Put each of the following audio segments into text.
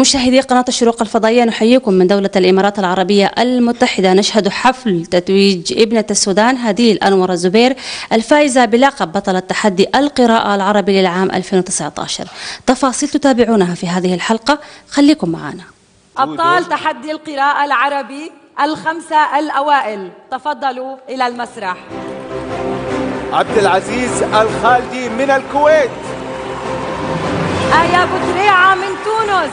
مشاهدي قناة الشروق الفضائية، نحييكم من دولة الإمارات العربية المتحدة. نشهد حفل تتويج ابنة السودان هديل أنور الزبير الفائزة بلقب بطلة تحدي القراءة العربي للعام 2019. تفاصيل تتابعونها في هذه الحلقة، خليكم معنا. أبطال تحدي القراءة العربي الخمسة الأوائل تفضلوا إلى المسرح. عبد العزيز الخالدي من الكويت، آية أبو دريعة من تونس،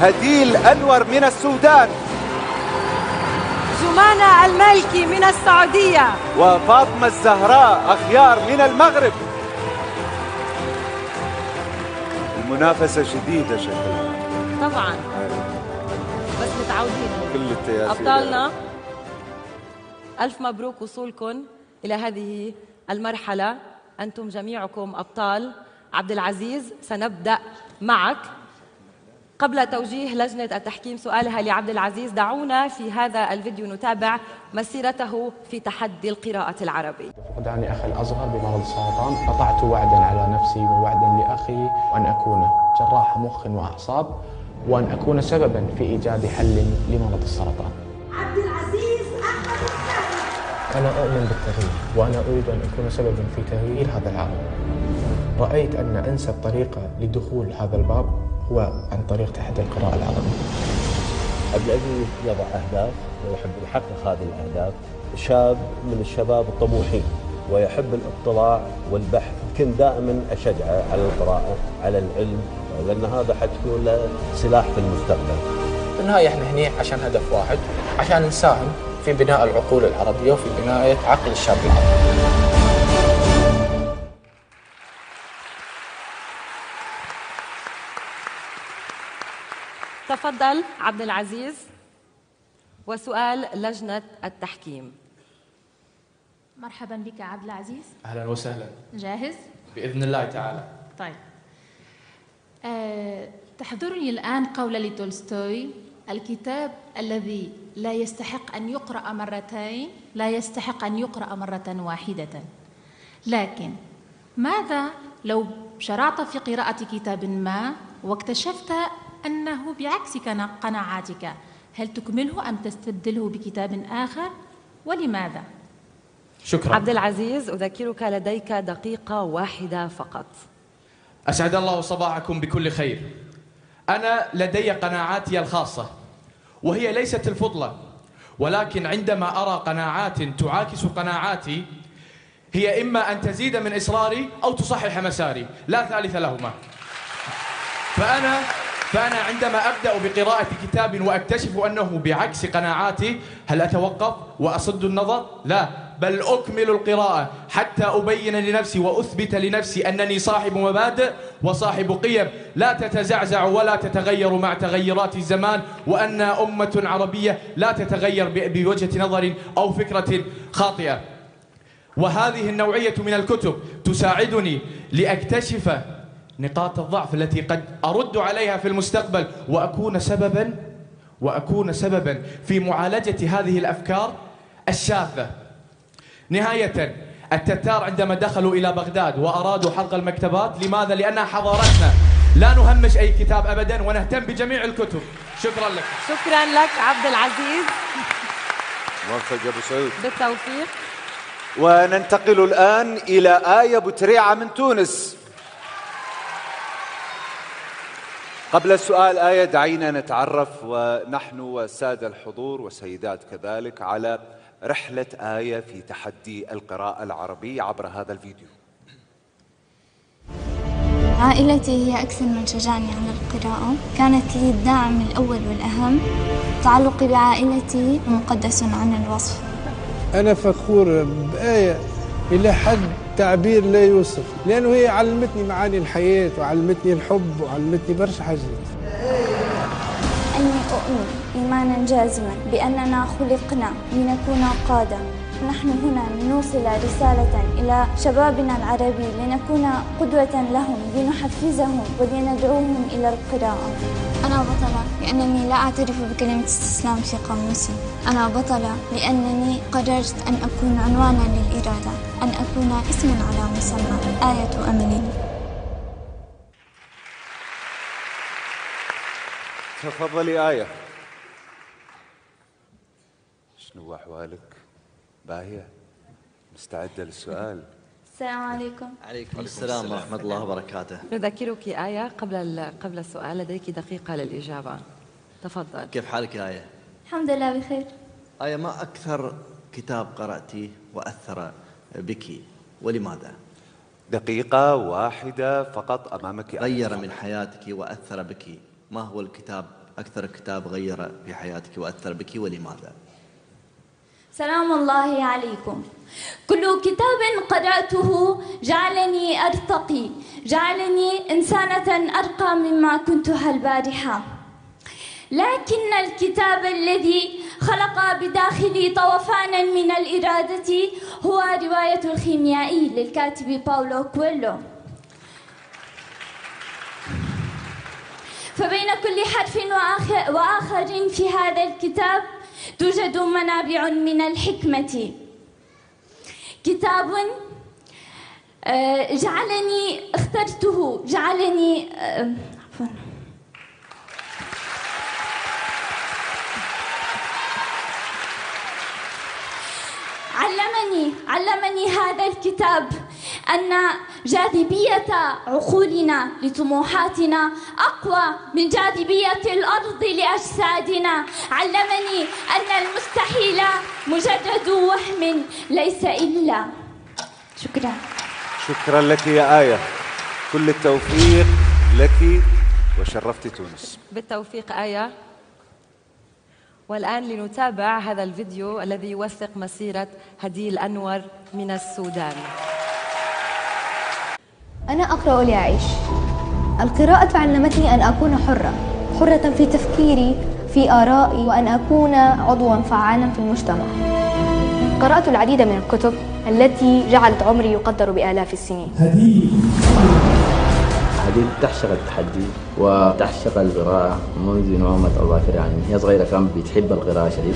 هديل أنور من السودان، جمانة المالكي من السعودية، وفاطمة الزهراء اخيار من المغرب. المنافسة شديدة شكلها طبعا، بس متعودين أبطالنا. ألف مبروك وصولكم إلى هذه المرحلة، أنتم جميعكم أبطال. عبد العزيز، سنبدأ معك. قبل توجيه لجنة التحكيم سؤالها لعبد العزيز، دعونا في هذا الفيديو نتابع مسيرته في تحدي القراءة العربي. فقداني أخي الأصغر بمرض السرطان، قطعت وعدا على نفسي ووعدا لأخي أن أكون جراح مخ وأعصاب، وأن أكون سببا في إيجاد حل لمرض السرطان. عبد العزيز أحمد السعد. أنا أؤمن بالتغيير، وأنا أريد أن أكون سببا في تغيير هذا العالم. رأيت أن أنسب طريقة لدخول هذا الباب هو عن طريق تحدي القراءة العربية. عبد العزيز يضع أهداف ويحب يحقق هذه الأهداف. شاب من الشباب الطموحين ويحب الاطلاع والبحث، كنت دائما أشجعه على القراءة، على العلم، لأن هذا حتكون له سلاح في المستقبل. في النهاية احنا هنا عشان هدف واحد، عشان نساهم في بناء العقول العربية وفي بناء عقل الشاب العربي. تفضل عبد العزيز وسؤال لجنة التحكيم. مرحبا بك عبد العزيز. أهلا وسهلا. جاهز؟ بإذن الله تعالى. طيب، تحضرني الآن قولة لتولستوي: الكتاب الذي لا يستحق أن يقرأ مرتين لا يستحق أن يقرأ مرة واحدة. لكن ماذا لو شرعت في قراءة كتاب ما واكتشفت أنه بعكس قناعاتك؟ هل تكمله أم تستبدله بكتاب آخر، ولماذا؟ شكرا. عبد العزيز، أذكرك لديك دقيقة واحدة فقط. أسعد الله صباحكم بكل خير. أنا لدي قناعاتي الخاصة، وهي ليست الفضلة، ولكن عندما أرى قناعات تعاكس قناعاتي هي إما أن تزيد من إصراري أو تصحح مساري، لا ثالث لهما. فأنا عندما أبدأ بقراءة كتاب وأكتشف أنه بعكس قناعاتي، هل أتوقف وأصد النظر؟ لا، بل أكمل القراءة حتى أبين لنفسي وأثبت لنفسي أنني صاحب مبادئ وصاحب قيم لا تتزعزع ولا تتغير مع تغيرات الزمان، وأن أمة عربية لا تتغير بوجهة نظر أو فكرة خاطئة. وهذه النوعية من الكتب تساعدني لأكتشف نقاط الضعف التي قد أرد عليها في المستقبل، وأكون سببا في معالجة هذه الأفكار الشاذة. نهاية، التتار عندما دخلوا إلى بغداد وأرادوا حرق المكتبات، لماذا؟ لأنها حضارتنا، لا نهمش أي كتاب أبدا ونهتم بجميع الكتب. شكرا لك. شكرا لك عبد العزيز. موفق أبو سعود. بالتوفيق. وننتقل الآن إلى آية أبو دريعة من تونس. قبل السؤال آية، دعينا نتعرف ونحن والسادة الحضور والسيدات كذلك على رحلة آية في تحدي القراءة العربي عبر هذا الفيديو. عائلتي هي أكثر من شجعني على القراءة، كانت لي الداعم الأول والأهم. تعلقي بعائلتي مقدس عن الوصف. أنا فخور بآية إلى حد تعبير لا يوصف، لأنه هي علمتني معاني الحياة وعلمتني الحب وعلمتني برشا حاجات. أني أؤمن إيمانا جازما بأننا خلقنا لنكون قادة. نحن هنا لنوصل رسالة إلى شبابنا العربي، لنكون قدوة لهم، لنحفزهم ولندعوهم إلى القراءة. أنا بطلة لأنني لا أعترف بكلمة استسلام في قاموسي. أنا بطلة لأنني قررت أن أكون عنوانا للإرادة، أن أكون اسما على مسمى. آية أملي. تفضلي آية. شنو أحوالك؟ باهية؟ مستعدة للسؤال؟ السلام عليكم. عليكم السلام ورحمة الله وبركاته. نذكرك آية قبل السؤال لديك دقيقة للإجابة. تفضل. كيف حالك يا آية؟ الحمد لله بخير. آية، ما أكثر كتاب قرأتيه وأثر بك ولماذا؟ دقيقة واحدة فقط أمامك. غير من حياتك وأثر بك، ما هو الكتاب أكثر كتاب غير في حياتك وأثر بك ولماذا؟ سلام الله عليكم. كل كتاب قرأته جعلني أرتقي، جعلني إنسانة أرقى مما كنتها البارحة، لكن الكتاب الذي خلق بداخلي طوفانا من الإرادة هو رواية الخيميائي للكاتب باولو كويلو. فبين كل حرف وآخر في هذا الكتاب توجد منابع من الحكمة. كتاب جعلني اخترته، جعلني عفوا علمني هذا الكتاب أن جاذبية عقولنا لطموحاتنا أقوى من جاذبية الأرض لأجسادنا. علمني أن المستحيل مجرد وهم ليس إلا. شكرا. شكرا لك يا آية، كل التوفيق لك وشرفت تونس. بالتوفيق آية. والآن لنتابع هذا الفيديو الذي يوثق مسيرة هديل أنور من السودان. أنا أقرأ لأعيش. القراءة علمتني أن أكون حرة، حرة في تفكيري، في آرائي، وأن أكون عضوا فعالا في المجتمع. قرأت العديد من الكتب التي جعلت عمري يقدر بآلاف السنين. هديل تحشق التحدي وتحشق القراءة منذ نعومة أظافري عنه. هي صغيرة كانت بتحب القراءة شديد.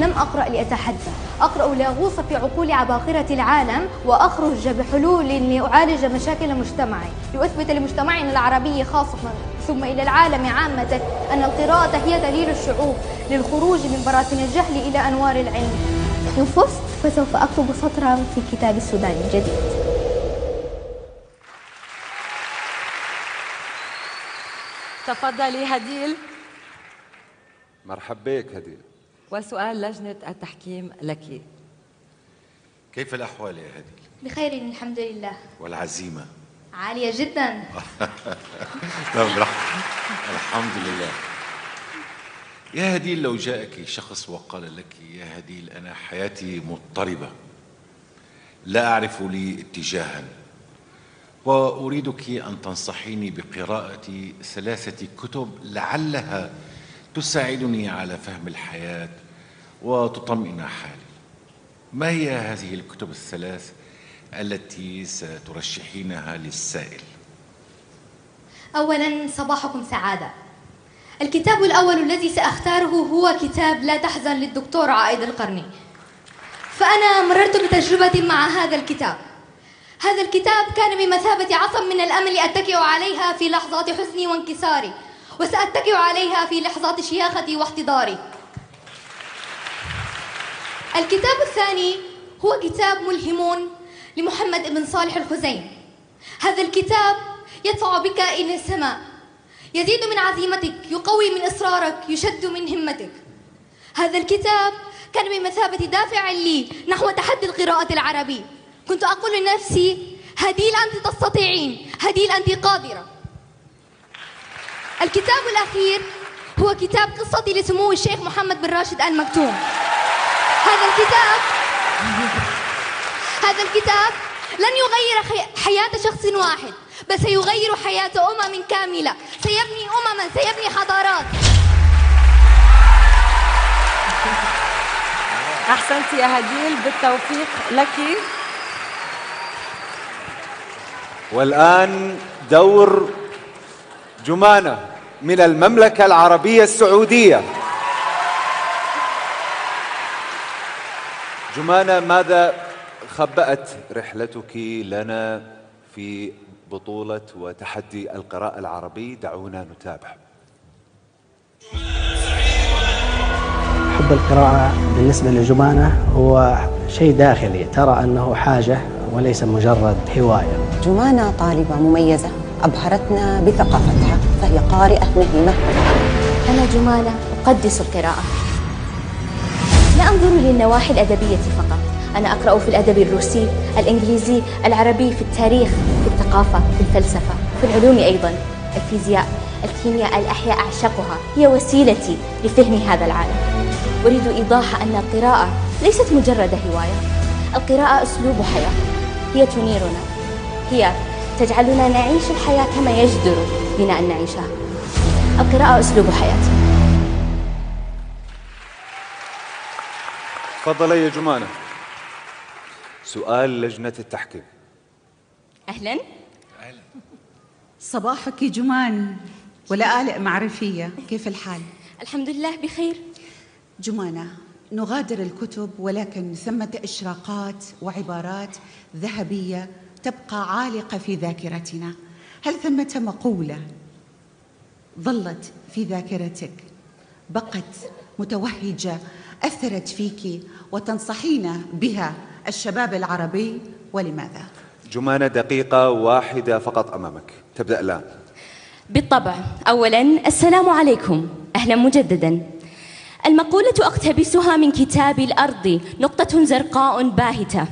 لم أقرأ لأتحدى، أقرأ لأغوص في عقول عباقرة العالم وأخرج بحلول لأعالج مشاكل مجتمعي، لأثبت لمجتمعنا العربي خاصة ثم إلى العالم عامة أن القراءة هي دليل الشعوب للخروج من براثن الجهل إلى أنوار العلم. إن فزت فسوف أكتب سطرا في كتاب السودان الجديد. تفضلي هديل. مرحب بك هديل. وسؤال لجنة التحكيم لك. كيف الأحوال يا هديل؟ بخير الحمد لله. والعزيمة عالية جدا. الحمد لله. يا هديل، لو جاءك شخص وقال لك يا هديل أنا حياتي مضطربة، لا أعرف لي اتجاها، وأريدك أن تنصحيني بقراءة 3 كتب لعلها تساعدني على فهم الحياة وتطمئن حالي، ما هي هذه الكتب الثلاث التي سترشحينها للسائل؟ أولاً، صباحكم سعادة. الكتاب الأول الذي سأختاره هو كتاب لا تحزن للدكتور عائض القرني، فأنا مررت بتجربة مع هذا الكتاب. هذا الكتاب كان بمثابة عصا من الأمل أتكئ عليها في لحظات حزني وانكساري، وسأتكئ عليها في لحظات شياختي واحتضاري. الكتاب الثاني هو كتاب ملهم لمحمد بن صالح الخزيم. هذا الكتاب يدفع بك إلى السماء، يزيد من عزيمتك، يقوي من إصرارك، يشد من همتك. هذا الكتاب كان بمثابة دافع لي نحو تحدي القراءة العربي. كنت أقول لنفسي هديل أنت تستطيعين، هديل أنت قادرة. الكتاب الأخير هو كتاب قصتي لسمو الشيخ محمد بن راشد آل مكتوم. هذا الكتاب لن يغير حياة شخص واحد، بل سيغير حياة أمم كاملة، سيبني أمما، سيبني حضارات. أحسنت يا هديل، بالتوفيق لك. والآن دور جمانة من المملكة العربية السعودية. جمانة، ماذا خبأت رحلتك لنا في بطولة وتحدي القراءة العربي؟ دعونا نتابع. حب القراءة بالنسبة لجمانة هو شيء داخلي، ترى أنه حاجة وليس مجرد هواية. جمانة طالبة مميزة أبهرتنا بثقافتها، فهي قارئة مهمة. أنا جمانة أقدس القراءة، لا أنظر للنواحي الأدبية فقط، أنا أقرأ في الأدب الروسي، الإنجليزي، العربي، في التاريخ، في الثقافة، في الفلسفة، في العلوم أيضا، الفيزياء، الكيمياء، الأحياء، أعشقها، هي وسيلتي لفهم هذا العالم. أريد إيضاح أن القراءة ليست مجرد هواية، القراءة أسلوب حياة، هي تنيرنا، هي تجعلنا نعيش الحياة كما يجدر بنا أن نعيشها. القراءة أسلوب حياة. تفضلي يا جمانة. سؤال لجنة التحكيم. أهلا. أهلا. صباحك يا جمان، ولآلئ معرفية، كيف الحال؟ الحمد لله بخير. جمانة، نغادر الكتب ولكن ثمة إشراقات وعبارات ذهبية تبقى عالقة في ذاكرتنا. هل ثمة مقولة ظلت في ذاكرتك، بقت متوهجة، أثرت فيك وتنصحين بها الشباب العربي، ولماذا؟ جمانة، دقيقة واحدة فقط أمامك، تبدأ الآن. بالطبع. أولاً السلام عليكم، أهلاً مجدداً. المقولة أقتبسها من كتاب الأرض نقطة زرقاء باهتة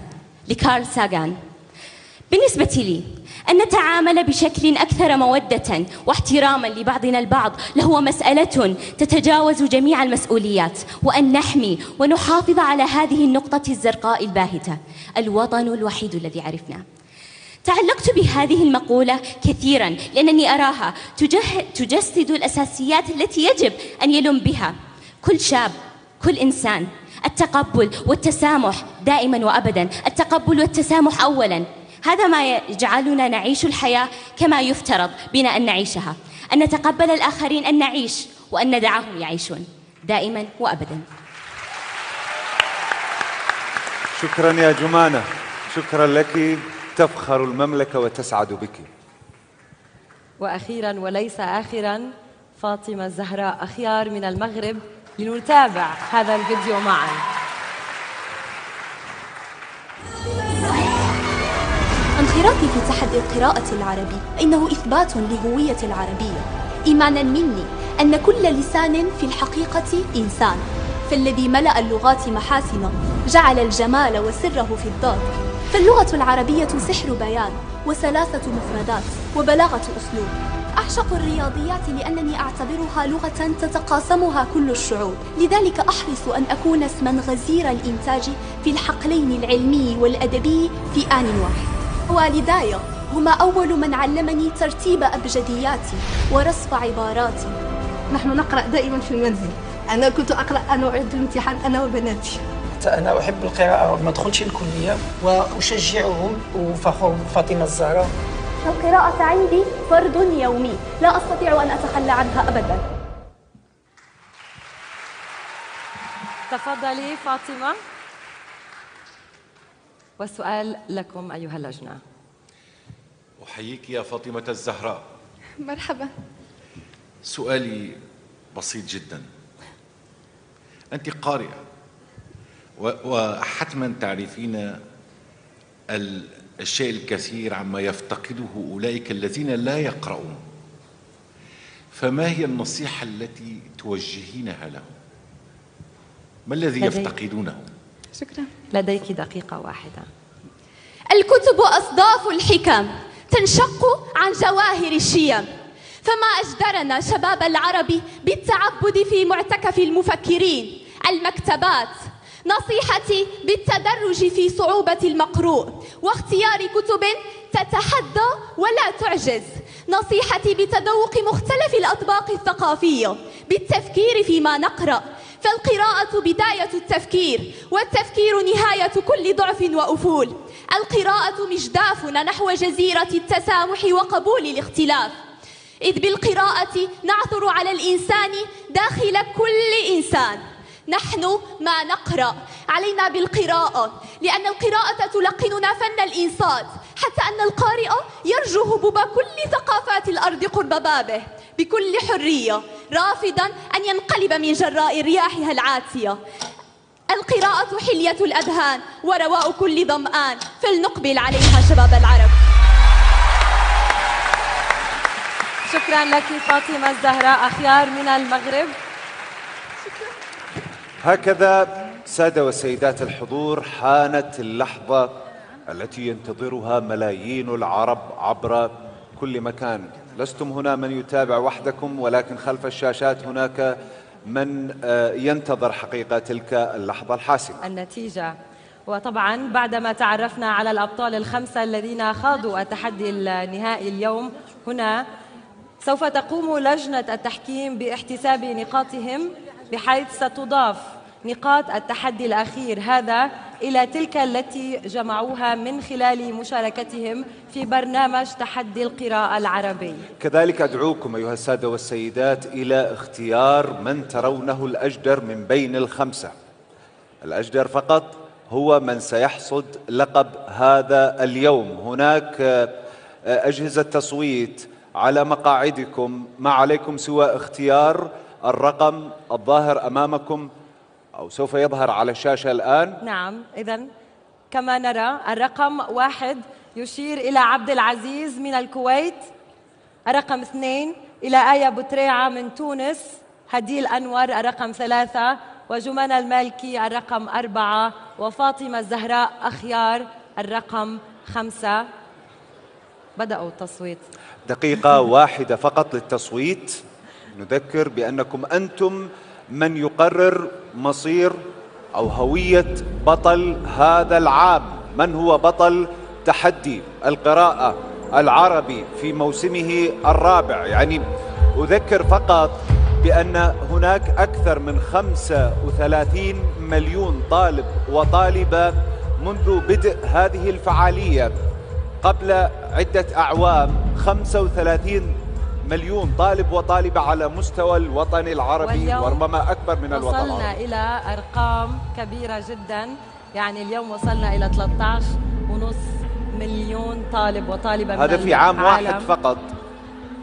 لكارل ساغان. بالنسبة لي أن نتعامل بشكل أكثر مودة واحتراما لبعضنا البعض لهو مسألة تتجاوز جميع المسؤوليات، وأن نحمي ونحافظ على هذه النقطة الزرقاء الباهتة، الوطن الوحيد الذي عرفناه. تعلقت بهذه المقولة كثيرا لأنني أراها تجسد الأساسيات التي يجب أن يلم بها كل شاب، كل إنسان: التقبل والتسامح دائما وأبدا، التقبل والتسامح أولا. هذا ما يجعلنا نعيش الحياة كما يفترض بنا أن نعيشها، أن نتقبل الآخرين، أن نعيش وأن ندعهم يعيشون دائما وأبدا. شكرا يا جمانة، شكرا لك، تفخر المملكة وتسعد بك. وأخيرا وليس آخرا، فاطمة الزهراء اخيار من المغرب، لنتابع هذا الفيديو معا. انخراطي في تحدي القراءة العربي إنه إثبات لهوية العربية، إيمانا مني أن كل لسان في الحقيقة إنسان، فالذي ملأ اللغات محاسنا جعل الجمال وسره في الضاد. فاللغة العربية سحر بيان وسلاسة مفردات وبلاغة أسلوب. أعشق الرياضيات لأنني أعتبرها لغة تتقاسمها كل الشعوب، لذلك أحرص أن أكون اسما غزير الإنتاج في الحقلين العلمي والأدبي في آن واحد. والداي هما أول من علمني ترتيب أبجدياتي ورصف عباراتي. نحن نقرأ دائما في المنزل، أنا كنت أقرأ، أنا أعد الامتحان أنا وبناتي. أنا أحب القراءة وما أدخلش الكلية وأشجعهم وفخور فاطمة الزهراء. القراءة عندي فرض يومي، لا أستطيع أن أتخلى عنها أبدا. تفضلي فاطمة. والسؤال لكم أيها اللجنة. أحييك يا فاطمة الزهراء. مرحبا. سؤالي بسيط جدا، أنت قارئة وحتما تعرفين الشيء الكثير عما يفتقده أولئك الذين لا يقرؤون، فما هي النصيحة التي توجهينها لهم؟ ما الذي يفتقدونه؟ شكرا. لديك دقيقة واحدة. الكتب أصداف الحكم تنشق عن جواهر الشيم، فما أجدرنا شباب العرب بالتعبد في معتكف المفكرين، المكتبات. نصيحتي بالتدرج في صعوبة المقروء واختيار كتب تتحدى ولا تعجز. نصيحتي بتذوق مختلف الأطباق الثقافية، بالتفكير فيما نقرأ، فالقراءة بداية التفكير، والتفكير نهاية كل ضعف وأفول. القراءة مجدافنا نحو جزيرة التسامح وقبول الاختلاف، إذ بالقراءة نعثر على الإنسان داخل كل إنسان. نحن ما نقرأ، علينا بالقراءة، لأن القراءة تلقننا فن الإنصات، حتى أن القارئ يرجو هبوب كل ثقافات الأرض قرب بابه بكل حرية، رافضاً أن ينقلب من جراء رياحها العاتية. القراءة حلية الأذهان ورواء كل ظمآن، فلنقبل عليها شباب العرب. شكراً لك فاطمة الزهراء اخيار من المغرب. هكذا سادة وسيدات الحضور حانت اللحظة التي ينتظرها ملايين العرب عبر كل مكان. لستم هنا من يتابع وحدكم، ولكن خلف الشاشات هناك من ينتظر حقيقة تلك اللحظة الحاسمة، النتيجة. وطبعا بعدما تعرفنا على الأبطال الخمسة الذين خاضوا التحدي النهائي اليوم، هنا سوف تقوم لجنة التحكيم باحتساب نقاطهم، بحيث ستضاف نقاط التحدي الأخير هذا إلى تلك التي جمعوها من خلال مشاركتهم في برنامج تحدي القراءة العربي. كذلك أدعوكم أيها السادة والسيدات إلى اختيار من ترونه الأجدر من بين الخمسة. الأجدر فقط هو من سيحصد لقب هذا اليوم. هناك أجهزة تصويت على مقاعدكم، ما عليكم سوى اختيار الرقم الظاهر أمامكم أو سوف يظهر على الشاشة الآن. نعم، إذا كما نرى الرقم 1 يشير إلى عبد العزيز من الكويت، الرقم 2 إلى آية أبو دريعة من تونس، هديل أنور الرقم 3، وجمانة المالكي الرقم 4، وفاطمة الزهراء اخيار الرقم 5. بدأوا التصويت. دقيقة واحدة فقط للتصويت. نذكر بأنكم أنتم من يقرر مصير أو هوية بطل هذا العام، من هو بطل تحدي القراءة العربي في موسمه الرابع. يعني أذكر فقط بأن هناك أكثر من 35 مليون طالب وطالبة منذ بدء هذه الفعالية. قبل عدة أعوام 35 مليون طالب وطالبة على مستوى الوطن العربي، وربما أكبر من الوطن العربي. وصلنا إلى أرقام كبيرة جدا، يعني اليوم وصلنا إلى 13.5 مليون طالب وطالبة من العالم. هذا في عام واحد فقط.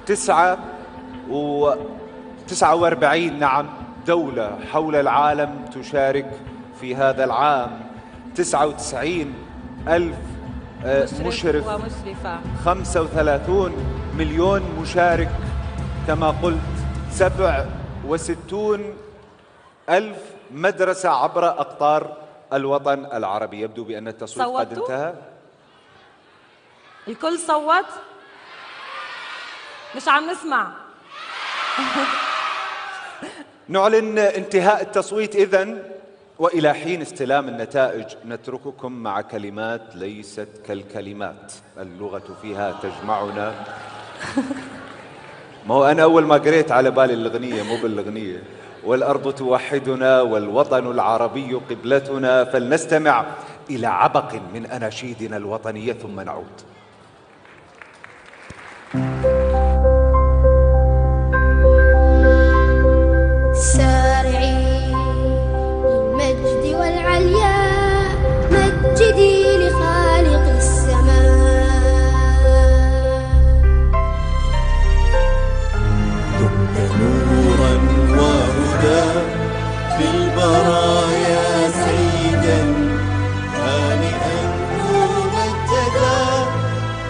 49 دولة حول العالم تشارك في هذا العام، 99,000 مشرف ومشرفة، 35 مليون مشارك كما قلت، 67,000 مدرسة عبر أقطار الوطن العربي. يبدو بأن التصويت قد انتهى. الكل صوت؟ مش عم نسمع. نعلن انتهاء التصويت إذن، وإلى حين استلام النتائج نترككم مع كلمات ليست كالكلمات، اللغة فيها تجمعنا. ما هو أنا أول ما قريت على بالي الأغنية، مو بالأغنية. والأرض توحدنا والوطن العربي قبلتنا، فلنستمع إلى عبق من أناشيدنا الوطنية ثم نعود. يا سيدا هانئا ممجدا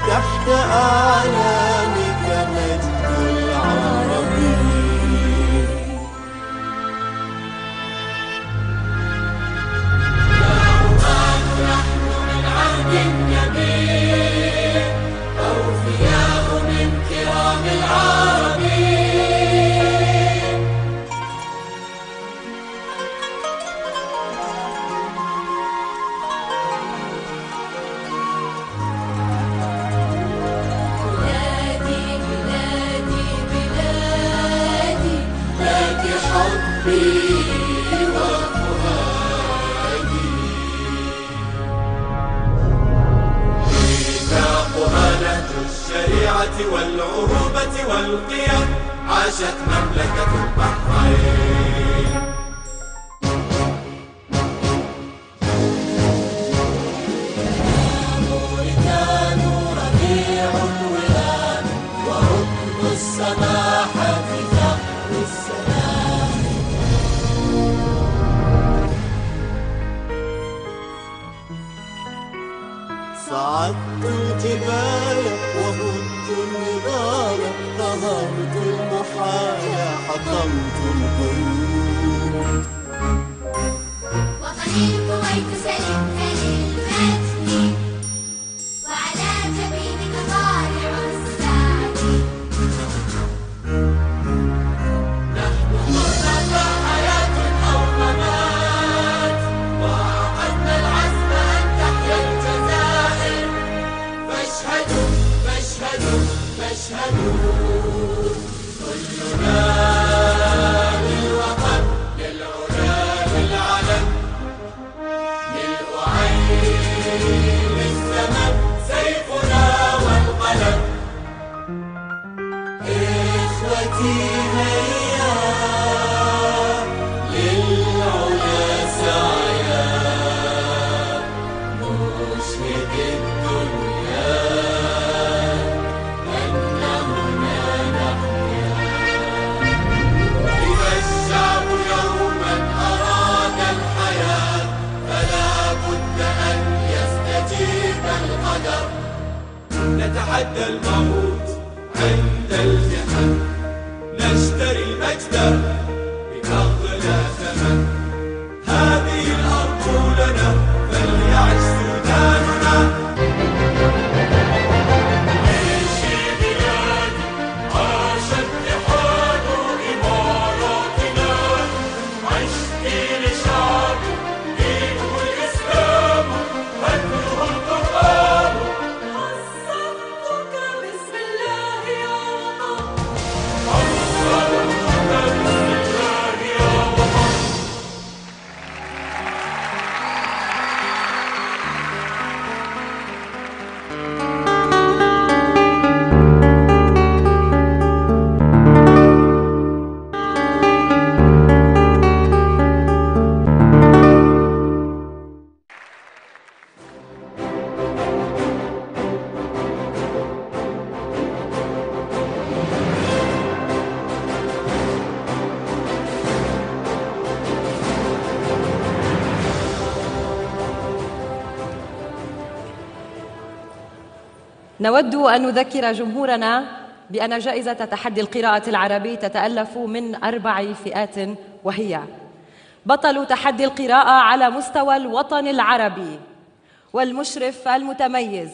تحت أعلانك مجد العربي. يا نحن من عهد النبي أوفياء من كرام العربي. والعروبة والقيم عاشت مملكة البحرين. موريتان ربيع الولاد وركب السماحة فخر السماحة. صعدت الجبال وهدت النضال نهضت المحال حطمت القيود وقليل قويت سلمت للفتح وعلى جبينك طالع السعد نحن قلنا حياة أو ممات وعقدنا العزم أن تحيا الجزائر فاشهدوا فاشهدوا فاشهدوا كلنا نتحدى الموت عند الجحيم نشتري المجد بفضل لا ثمن هذه الأرض لنا فليعش سوداننا عيشي بلادي عاش اتحاد إماراتنا عشتي لشعبي دينه الإسلام أدله القرآن نود أن نذكر جمهورنا بأن جائزة تحدي القراءة العربي تتألف من 4 فئات وهي بطل تحدي القراءة على مستوى الوطن العربي والمشرف المتميز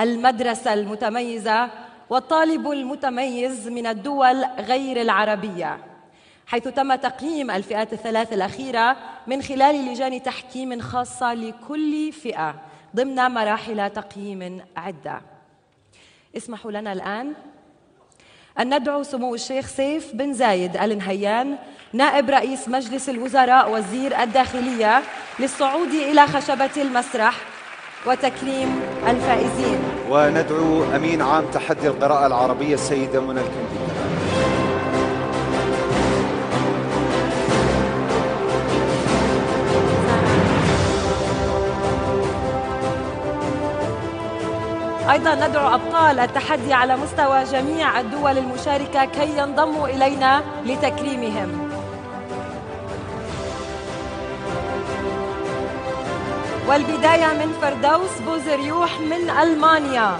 المدرسة المتميزة والطالب المتميز من الدول غير العربية حيث تم تقييم الفئات الثلاث الأخيرة من خلال لجان تحكيم خاصة لكل فئة ضمن مراحل تقييم عدة. اسمحوا لنا الآن أن ندعو سمو الشيخ سيف بن زايد آل نهيان نائب رئيس مجلس الوزراء وزير الداخلية للصعود إلى خشبة المسرح وتكريم الفائزين. وندعو أمين عام تحدي القراءة العربية السيدة منى الكندي. أيضا ندعو أبطال التحدي على مستوى جميع الدول المشاركة كي ينضموا إلينا لتكريمهم. والبداية من فردوس بوزريوح من ألمانيا.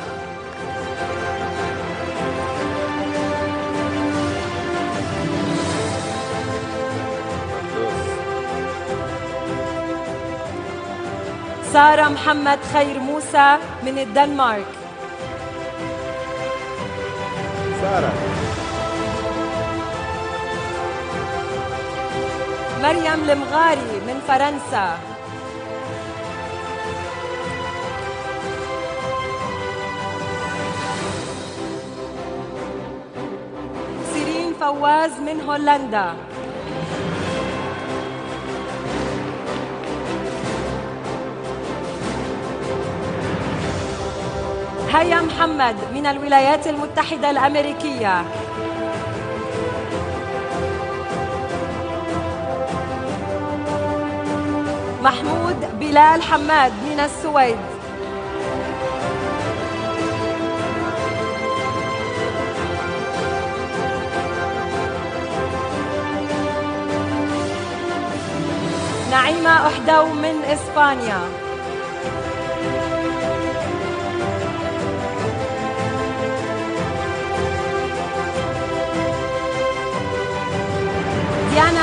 سارة محمد خير موسى من الدنمارك. سارة. مريم المغاري من فرنسا. سيرين فواز من هولندا. هيا محمد من الولايات المتحدة الأمريكية. محمود بلال حماد من السويد. نعيمة أحدو من إسبانيا.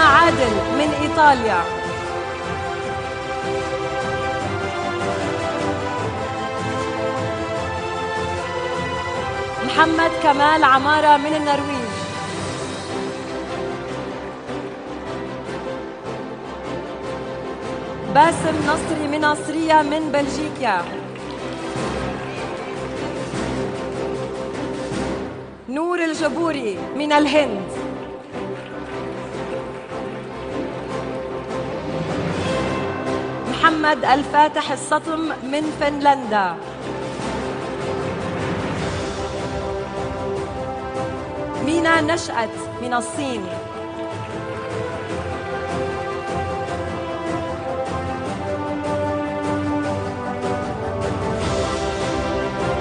عادل من إيطاليا. محمد كمال عمارة من النرويج. باسم نصري من نصرية من بلجيكا. نور الجبوري من الهند. محمد الفاتح السطم من فنلندا. مينا نشأت من الصين.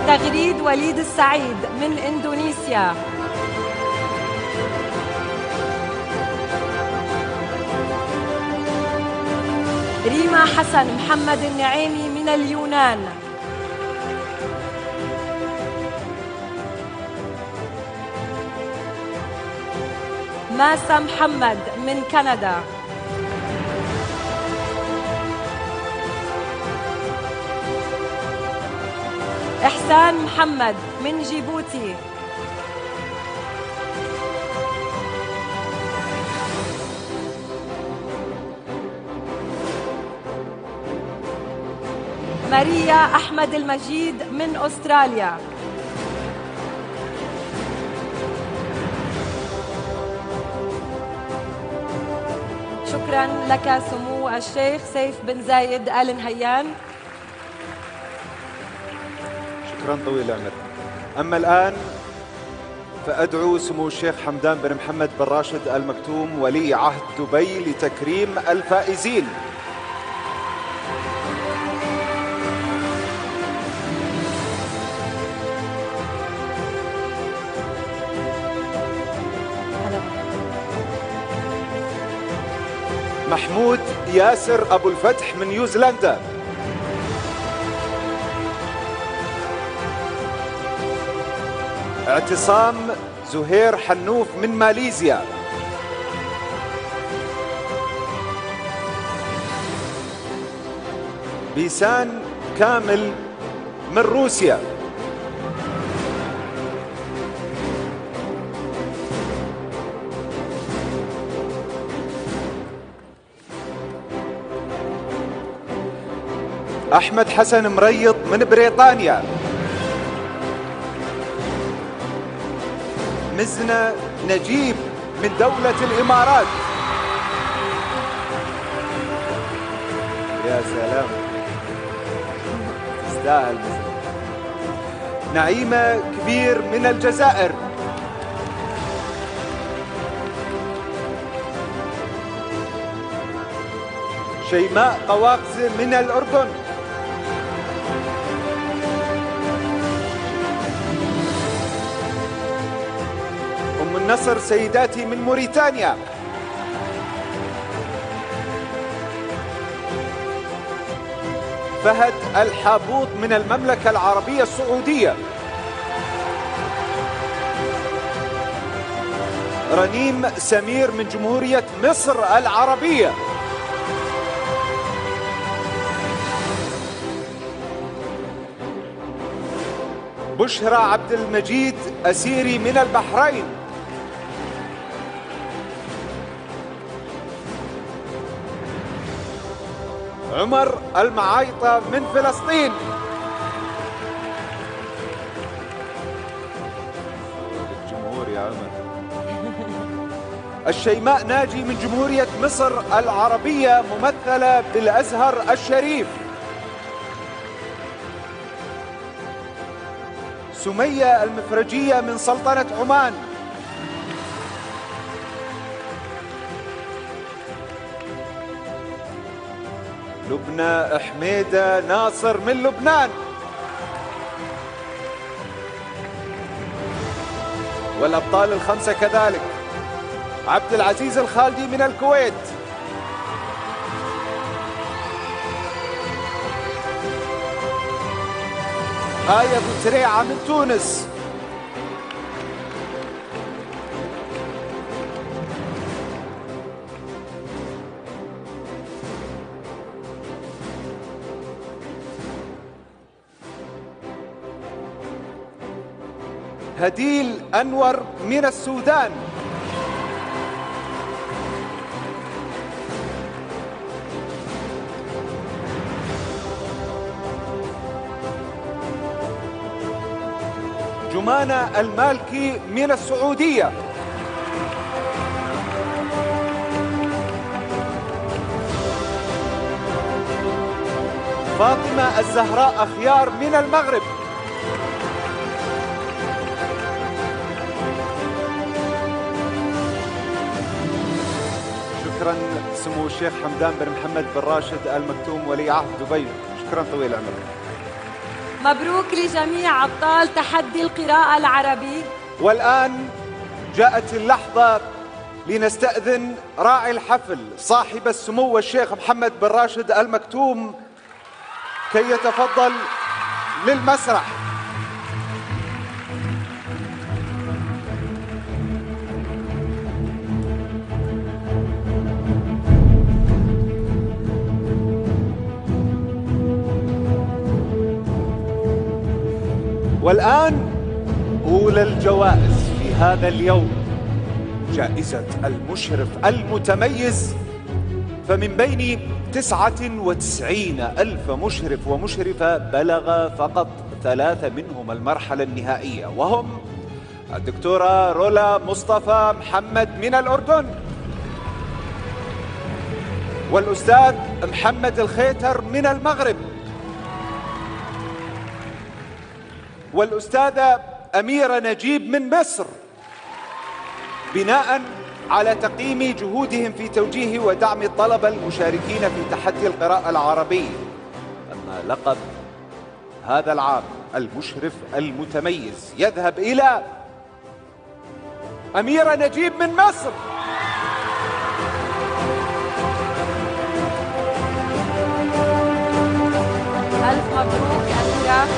تغريد وليد السعيد من إندونيسيا. ريما حسن محمد النعيمي من اليونان. ماسة محمد من كندا. إحسان محمد من جيبوتي. ماريا أحمد المجيد من أستراليا. شكراً لك سمو الشيخ سيف بن زايد آل نهيان. شكراً طويل العمر. أما الآن فأدعو سمو الشيخ حمدان بن محمد بن راشد آل مكتوم ولي عهد دبي لتكريم الفائزين. محمود ياسر أبو الفتح من نيوزيلندا. اعتصام زهير حنوف من ماليزيا. بيسان كامل من روسيا. أحمد حسن مريض من بريطانيا. مزنة نجيب من دولة الإمارات. يا سلام تستاهل مزنة. نعيمة كبير من الجزائر. شيماء قواقز من الأردن. نصر سيداتي من موريتانيا. فهد الحابوط من المملكة العربية السعودية. رنيم سمير من جمهورية مصر العربية. بشرى عبد المجيد أسيري من البحرين. عمر المعايطة من فلسطين. الجمهور يا عمر. الشيماء ناجي من جمهورية مصر العربية ممثلة بالأزهر الشريف. سمية المفرجية من سلطنة عمان. لبنى حميدة ناصر من لبنان. والأبطال الخمسة كذلك عبد العزيز الخالدي من الكويت، آية أبو دريعة من تونس، هديل أنور من السودان. جمانة المالكي من السعودية. فاطمة الزهراء اخيار من المغرب. شكرا سمو الشيخ حمدان بن محمد بن راشد آل مكتوم ولي عهد دبي، شكرا طويل عمرك. مبروك لجميع أبطال تحدي القراءة العربي. والآن جاءت اللحظة لنستأذن راعي الحفل صاحب السمو الشيخ محمد بن راشد آل مكتوم كي يتفضل للمسرح. والآن أولى الجوائز في هذا اليوم، جائزة المشرف المتميز. فمن بين 99,000 مشرف ومشرفة بلغ فقط 3 منهم المرحلة النهائية، وهم الدكتورة رولا مصطفى محمد من الأردن، والأستاذ محمد الخيتر من المغرب، والأستاذة اميره نجيب من مصر. بناء على تقييم جهودهم في توجيه ودعم الطلبة المشاركين في تحدي القراءة العربي، أما لقب هذا العام المشرف المتميز يذهب إلى اميره نجيب من مصر. ألف مبروك أميرة.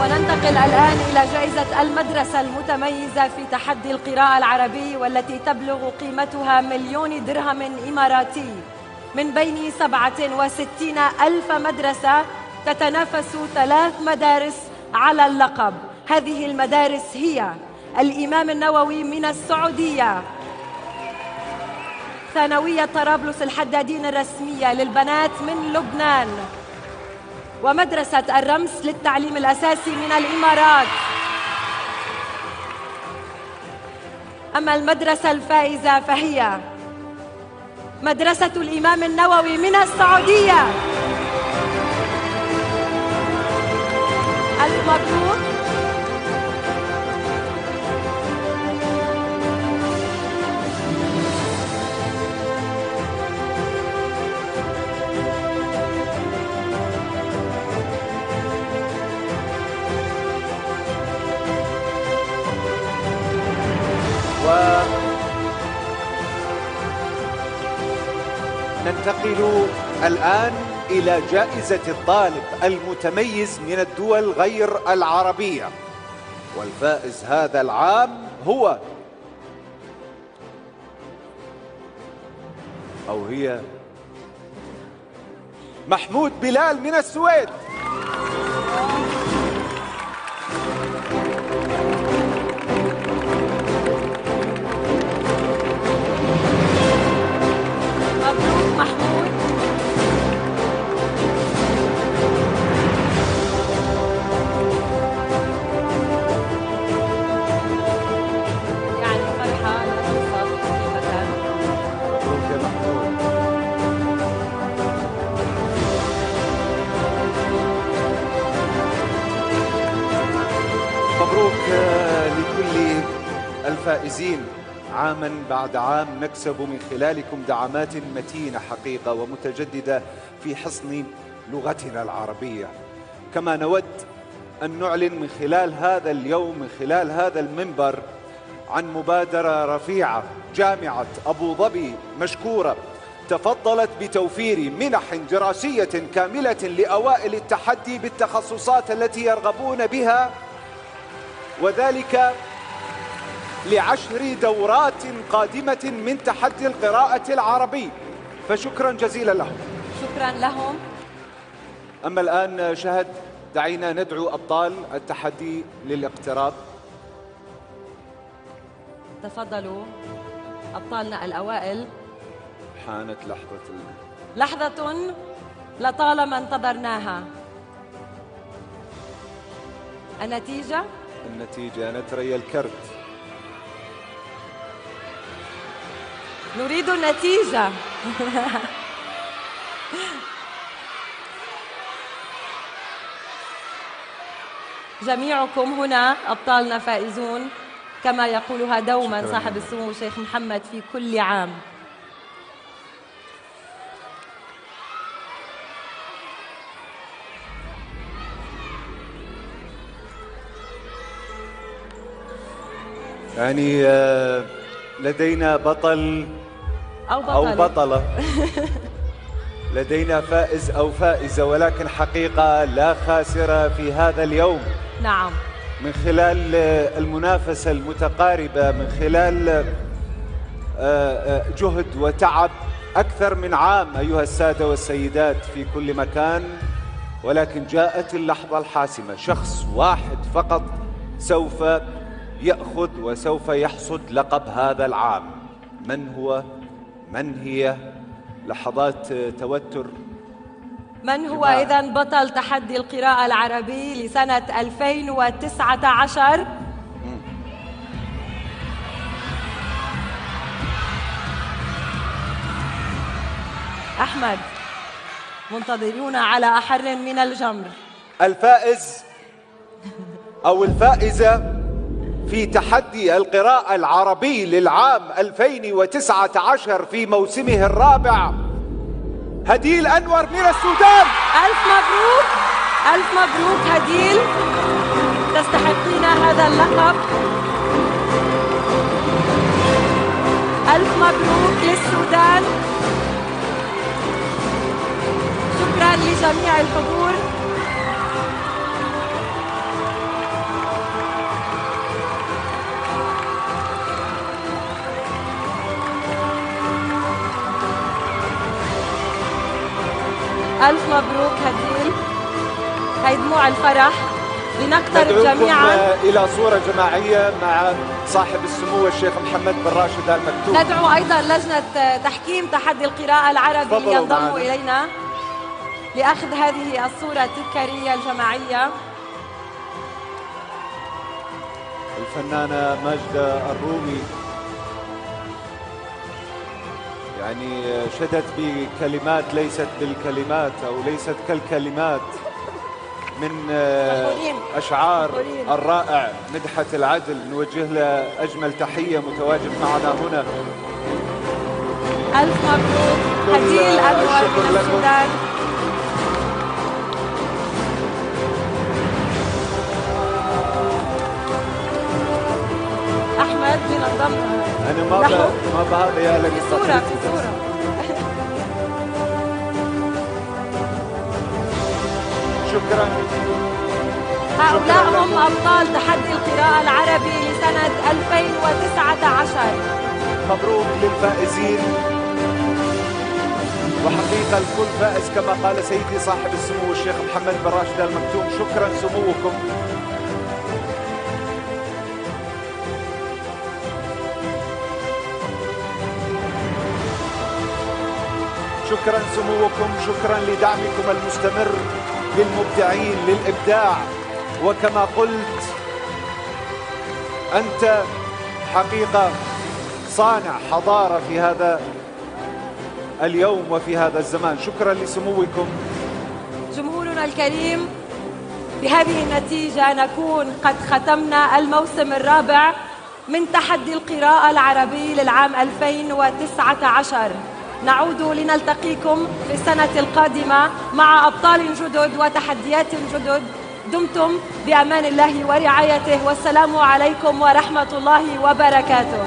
وننتقل الآن إلى جائزة المدرسة المتميزة في تحدي القراءة العربي، والتي تبلغ قيمتها 1,000,000 درهم إماراتي من بين 67,000 مدرسة. تتنافس 3 مدارس على اللقب. هذه المدارس هي الإمام النووي من السعودية، ثانوية طرابلس الحدادين الرسمية للبنات من لبنان، ومدرسة الرمس للتعليم الأساسي من الإمارات. أما المدرسة الفائزة فهي مدرسة الإمام النووي من السعودية. ألف مبروك. ننتقل الآن إلى جائزة الطالب المتميز من الدول غير العربية، والفائز هذا العام هو أو هي محمود بلال من السويد. الفائزين عاما بعد عام نكسب من خلالكم دعمات متينة حقيقة ومتجددة في حصن لغتنا العربية. كما نود أن نعلن من خلال هذا اليوم، من خلال هذا المنبر، عن مبادرة رفيعة جامعة أبوظبي مشكورة تفضلت بتوفير منح دراسية كاملة لأوائل التحدي بالتخصصات التي يرغبون بها، وذلك ل10 دورات قادمة من تحدي القراءة العربي، فشكرا جزيلا لهم. شكرا لهم. أما الآن شهد، دعينا ندعو أبطال التحدي للاقتراب. تفضلوا أبطالنا الأوائل. حانت لحظة لطالما انتظرناها. النتيجة نتري الكرت. نريد النتيجة. جميعكم هنا أبطالنا فائزون، كما يقولها دوما صاحب السمو الشيخ محمد في كل عام. يعني لدينا بطل أو بطلة، لدينا فائز أو فائزة، ولكن حقيقة لا خاسرة في هذا اليوم. نعم، من خلال المنافسة المتقاربة، من خلال جهد وتعب أكثر من عام أيها السادة والسيدات في كل مكان، ولكن جاءت اللحظة الحاسمة. شخص واحد فقط سوف يأخذ وسوف يحصد لقب هذا العام. من هو؟ من هي؟ لحظات توتر. من هو إذن بطل تحدي القراءة العربي لسنة 2019؟ أحمد، منتظرون على أحر من الجمر. الفائز أو الفائزة في تحدي القراءة العربي للعام 2019 في موسمه الرابع، هديل أنور من السودان. ألف مبروك، ألف مبروك هديل، تستحقين هذا اللقب. ألف مبروك للسودان. شكرا لجميع الحضور. ألف مبروك هديل، هاي دموع الفرح. لنقترب جميعا إلى صورة جماعية مع صاحب السمو الشيخ محمد بن راشد آل مكتوم. ندعو أيضا لجنة تحكيم تحدي القراءة العربي لينضموا إلينا لأخذ هذه الصورة التذكارية الجماعية. الفنانة مجدة الرومي يعني شدت بكلمات ليست بالكلمات أو ليست كالكلمات من أشعار الرائع مدحت العدل، نوجه له أجمل تحية متواجد معنا هنا. ألف مبروك هديل أنور من السودان. أحمد بنضم. أنا ما بهذا يا لك الصورة. شكرا. هؤلاء هم أبطال تحدي القراءة العربي لسنة 2019. مبروك للفائزين، وحقيقة الكل فائز كما قال سيدي صاحب السمو الشيخ محمد بن راشد آل مكتوم. شكرا سموكم. شكرا سموكم، شكرا لدعمكم المستمر للمبدعين للإبداع. وكما قلت، أنت حقيقة صانع حضارة في هذا اليوم وفي هذا الزمان. شكرا لسموكم. جمهورنا الكريم، بهذه النتيجة نكون قد ختمنا الموسم الرابع من تحدي القراءة العربي للعام 2019. نعود لنلتقيكم في السنة القادمة مع أبطال جدد وتحديات جدد. دمتم بأمان الله ورعايته، والسلام عليكم ورحمة الله وبركاته.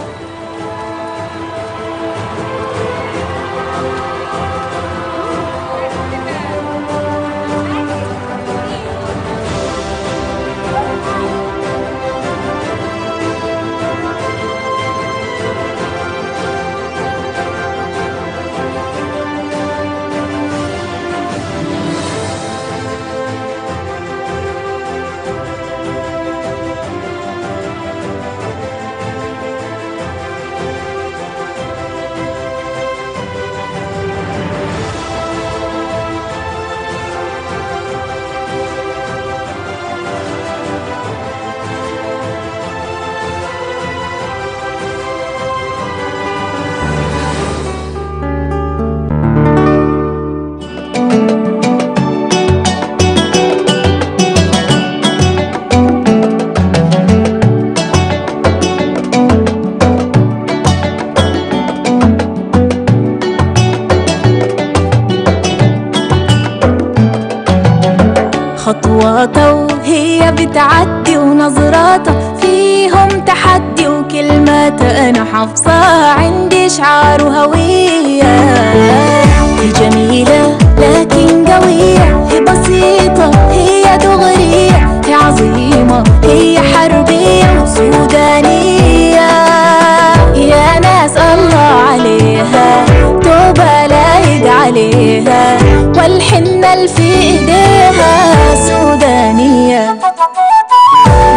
البنات أنا حافظة، عندي شعار وهوية. هي جميلة لكن قوية، هي بسيطة هي دغرية، هي عظيمة هي حربية وسودانية. يا ناس الله عليها، توبة لايق عليها، والحنة اللي في ايديها سودانية.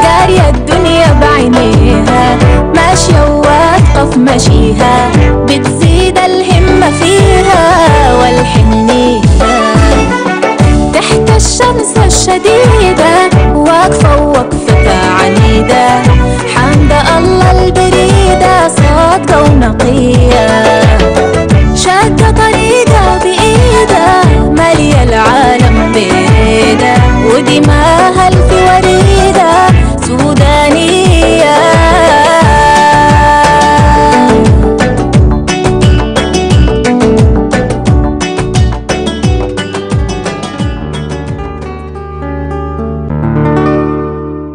قارية الدنيا بعينيها، ماشية وواقفة في مشيها، بتزيد الهمة فيها والحنية. تحت الشمس الشديدة، واقفة ووقفتها عنيدة، حمد الله البريدة، صادقة ونقية. شاقة طريقة بإيدها، مالية العالم بإيدها، ودماها الف وريدة سودانية.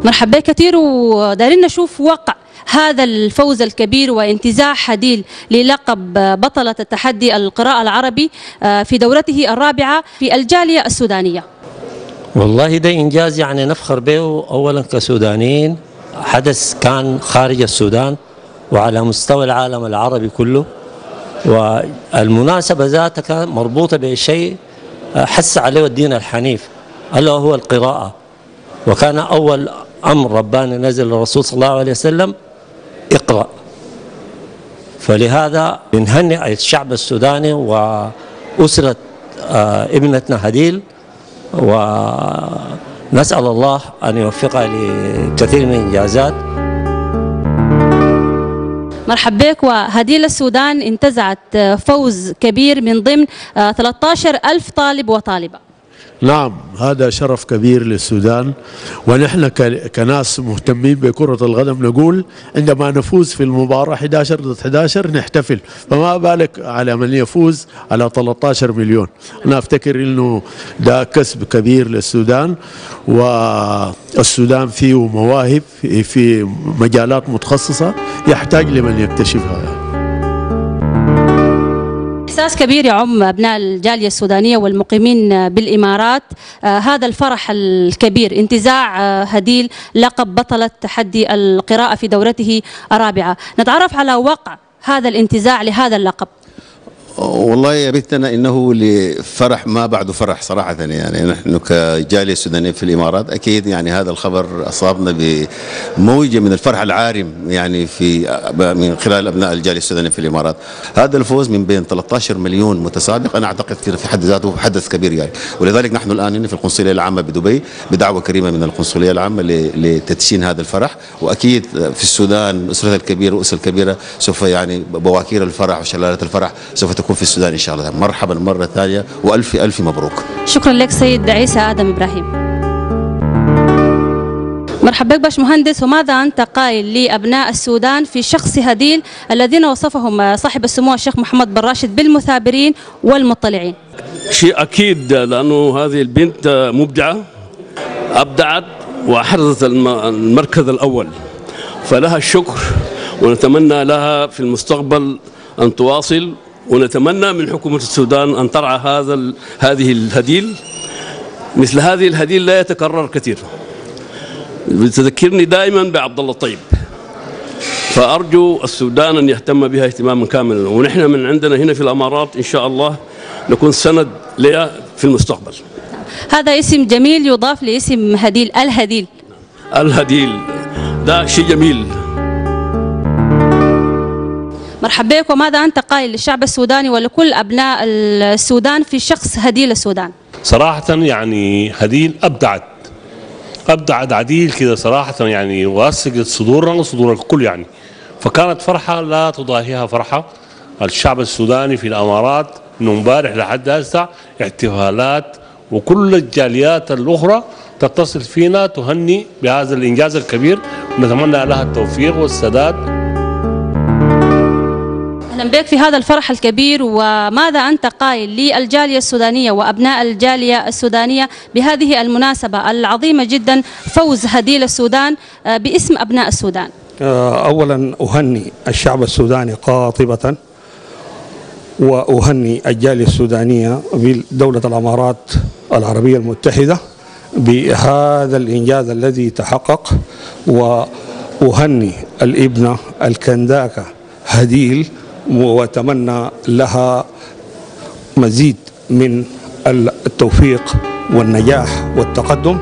مرحبا كثير، ودارين نشوف واقع هذا الفوز الكبير وانتزاع هديل للقب بطلة التحدي القراءة العربي في دورته الرابعة في الجالية السودانية. والله ده إنجاز يعني نفخر به أولا كسودانيين. حدث كان خارج السودان وعلى مستوى العالم العربي كله، والمناسبة ذاتها مربوطة بشيء حس عليه الدين الحنيف ألا هو القراءة. وكان أول أمر ربنا نزل للرسول صلى الله عليه وسلم اقرأ. فلهذا بنهنئ الشعب السوداني وأسرة ابنتنا هديل، ونسأل الله أن يوفقها لكثير من الإنجازات. مرحبا بك. وهديل السودان انتزعت فوز كبير من ضمن 13,000 طالب وطالبة. نعم، هذا شرف كبير للسودان، ونحن كناس مهتمين بكرة القدم نقول عندما نفوز في المباراة 11-11 نحتفل، فما بالك على من يفوز على 13 مليون. أنا أفتكر أنه ده كسب كبير للسودان، والسودان فيه مواهب في مجالات متخصصة يحتاج لمن يكتشفها. إحساس كبير يعم أبناء الجالية السودانية والمقيمين بالإمارات هذا الفرح الكبير، انتزاع هديل لقب بطلة تحدي القراءة في دورته الرابعة. نتعرف على واقع هذا الانتزاع لهذا اللقب. والله يا بنتنا إنه لفرح ما بعده فرح صراحة، يعني نحن كجالية سودانية في الإمارات أكيد يعني هذا الخبر أصابنا بموجة من الفرح العارم يعني في من خلال أبناء الجالية السودانية في الإمارات. هذا الفوز من بين 13 مليون متسابق أنا أعتقد كده في حد ذاته حدث كبير يعني، ولذلك نحن الآن هنا في القنصلية العامة بدبي بدعوة كريمة من القنصلية العامة لتدشين هذا الفرح. وأكيد في السودان أسرة الكبيرة وأسرة الكبيرة سوف يعني بواكير الفرح وشلالة الفرح سوف تكون في السودان إن شاء الله. مرحبا مرة ثانية وألف ألف مبروك. شكرا لك سيد عيسى آدم إبراهيم. مرحبا بك باشمهندس، وماذا أنت قائل لأبناء السودان في شخص هديل الذين وصفهم صاحب السمو الشيخ محمد بن راشد بالمثابرين والمطلعين؟ شيء أكيد، لأنه هذه البنت مبدعة، أبدعت وحرزت المركز الأول، فلها الشكر، ونتمنى لها في المستقبل أن تواصل، ونتمنى من حكومة السودان أن ترعى هذه الهديل. مثل هذه الهديل لا يتكرر كثير، بتذكرني دائما بعبد الله الطيب، فأرجو السودان أن يهتم بها اهتماما كاملا، ونحن من عندنا هنا في الأمارات إن شاء الله نكون سند لها في المستقبل. هذا اسم جميل يضاف لاسم هديل، الهديل. الهديل ده شيء جميل. مرحبا بك، وماذا أنت قائل للشعب السوداني ولكل أبناء السودان في شخص هديل السودان؟ صراحة يعني هديل أبدعت عديل كده صراحة، يعني واسقت صدورنا وصدور الكل يعني، فكانت فرحة لا تضاهيها فرحة الشعب السوداني في الأمارات من امبارح لحد هسه، احتفالات وكل الجاليات الأخرى تتصل فينا تهني بهذا الإنجاز الكبير، ونتمنى لها التوفيق والسداد. أهلا بك في هذا الفرح الكبير، وماذا أنت قائل للجالية السودانية وأبناء الجالية السودانية بهذه المناسبة العظيمة جدا، فوز هديل السودان باسم أبناء السودان؟ أولا أهني الشعب السوداني قاطبة، وأهني الجالية السودانية بدولة الإمارات العربية المتحدة بهذا الإنجاز الذي تحقق، وأهني الإبنة الكنداكة هديل وأتمنى لها مزيد من التوفيق والنجاح والتقدم.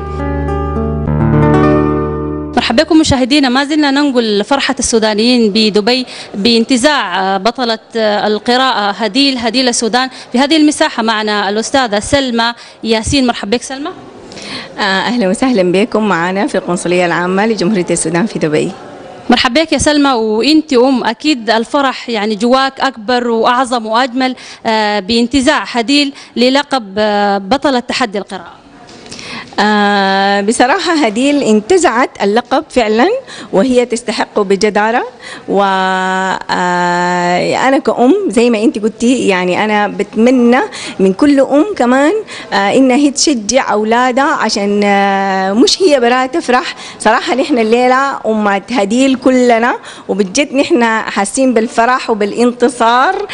مرحبا بكم مشاهدينا، ما زلنا ننقل فرحة السودانيين بدبي بانتزاع بطلة القراءة هديل السودان. في هذه المساحة معنا الأستاذة سلمى ياسين. مرحبا بك سلمى. أهلا وسهلا بكم معنا في القنصلية العامة لجمهورية السودان في دبي. مرحبا بك يا سلمى، وانت اكيد الفرح يعني جواك اكبر واعظم واجمل بانتزاع هديل للقب بطلة تحدي القراءة. بصراحة هديل انتزعت اللقب فعلا وهي تستحقه بجدارة، وأنا كأم زي ما أنت قلتي يعني أنا بتمنى من كل أم كمان إنها هي تشجع أولادها عشان مش هي براها تفرح. صراحة نحن الليلة أمات هديل كلنا، وبجد نحن حاسين بالفرح وبالانتصار.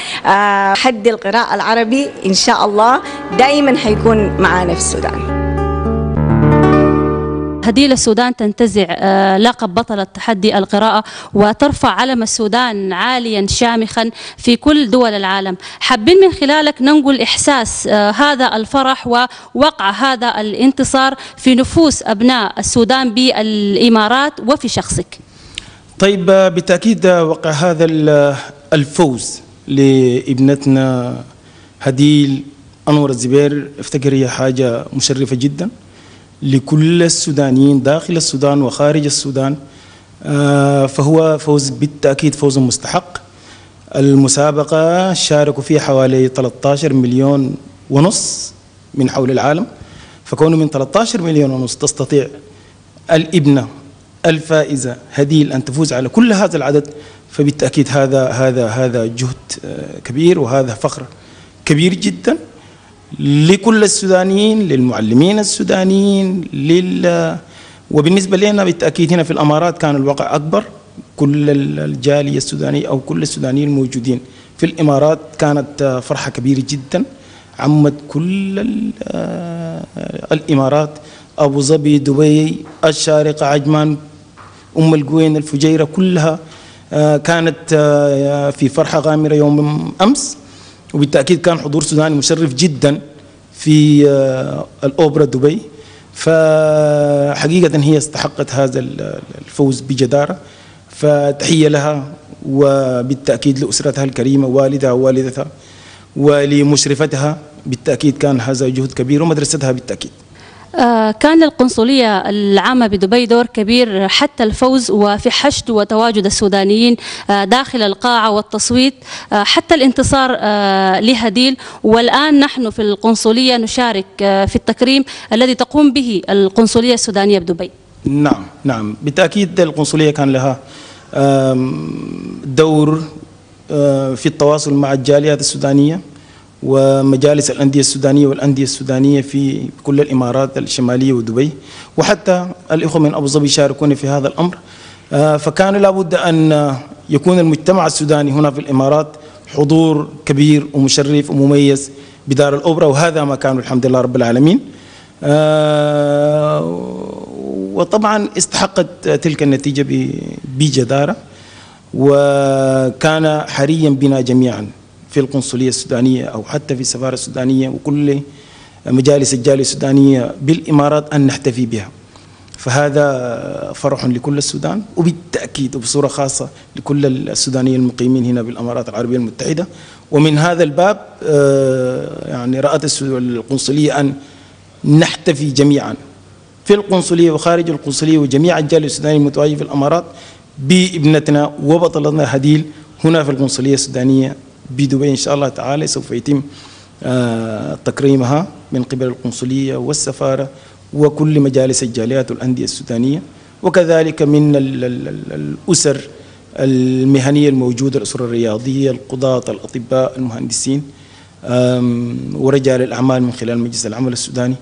تحدي القراءة العربي إن شاء الله دائما حيكون معانا في السودان. هديل السودان تنتزع لقب بطلة تحدي القراءة وترفع علم السودان عاليا شامخا في كل دول العالم. حابين من خلالك ننقل إحساس هذا الفرح ووقع هذا الانتصار في نفوس أبناء السودان بالإمارات وفي شخصك. طيب، بالتأكيد وقع هذا الفوز لابنتنا هديل أنور الزبير، افتكر هي حاجة مشرفة جدا لكل السودانيين داخل السودان وخارج السودان. فهو فوز بالتأكيد فوز مستحق. المسابقة شاركوا فيه حوالي 13.5 مليون من حول العالم، فكونه من 13.5 مليون تستطيع الابنة الفائزة هديل أن تفوز على كل هذا العدد، فبالتأكيد هذا جهد كبير، وهذا فخر كبير جدا لكل السودانيين، للمعلمين السودانيين، وبالنسبة لنا بالتأكيد هنا في الأمارات كان الواقع أكبر. كل الجالية السودانية أو كل السودانيين الموجودين في الإمارات كانت فرحة كبيرة جدا، عمت كل الإمارات، أبوظبي، دبي، الشارقة، عجمان، أم القوين، الفجيرة، كلها كانت في فرحة غامرة يوم أمس. وبالتأكيد كان حضور سوداني مشرف جدا في الأوبرا دبي، فحقيقة هي استحقت هذا الفوز بجدارة، فتحية لها وبالتأكيد لأسرتها الكريمة، والدها ووالدتها ولمشرفتها. بالتأكيد كان هذا جهد كبير، ومدرستها بالتأكيد. كان للقنصلية العامة بدبي دور كبير حتى الفوز وفي حشد وتواجد السودانيين داخل القاعة والتصويت حتى الانتصار لهديل. والآن نحن في القنصلية نشارك في التكريم الذي تقوم به القنصلية السودانية بدبي. نعم بالتأكيد القنصلية كان لها دور في التواصل مع الجاليات السودانية ومجالس الأندية السودانية في كل الإمارات الشمالية ودبي، وحتى الإخوة من أبوظبي شاركوني في هذا الأمر. فكان لابد أن يكون المجتمع السوداني هنا في الإمارات حضور كبير ومشرف ومميز بدار الأوبرا، وهذا ما كان الحمد لله رب العالمين. وطبعا استحقت تلك النتيجة بجدارة، وكان حريا بنا جميعا في القنصلية السودانية أو حتى في السفارة السودانية وكل مجالس الجالية السودانية بالإمارات أن نحتفي بها. فهذا فرح لكل السودان، وبالتأكيد وبصورة خاصة لكل السودانيين المقيمين هنا بالإمارات العربية المتحدة. ومن هذا الباب يعني رأت القنصلية أن نحتفي جميعا في القنصلية وخارج القنصلية وجميع الجالية السودانية المتواجدة في الإمارات بابنتنا وبطلتنا هديل هنا في القنصلية السودانية بدبي. إن شاء الله تعالى سوف يتم تكريمها من قبل القنصلية والسفارة وكل مجالس الجاليات والأندية السودانية، وكذلك من الأسر المهنية الموجودة، الأسر الرياضية، القضاة، الأطباء، المهندسين، ورجال الأعمال من خلال مجلس العمل السوداني.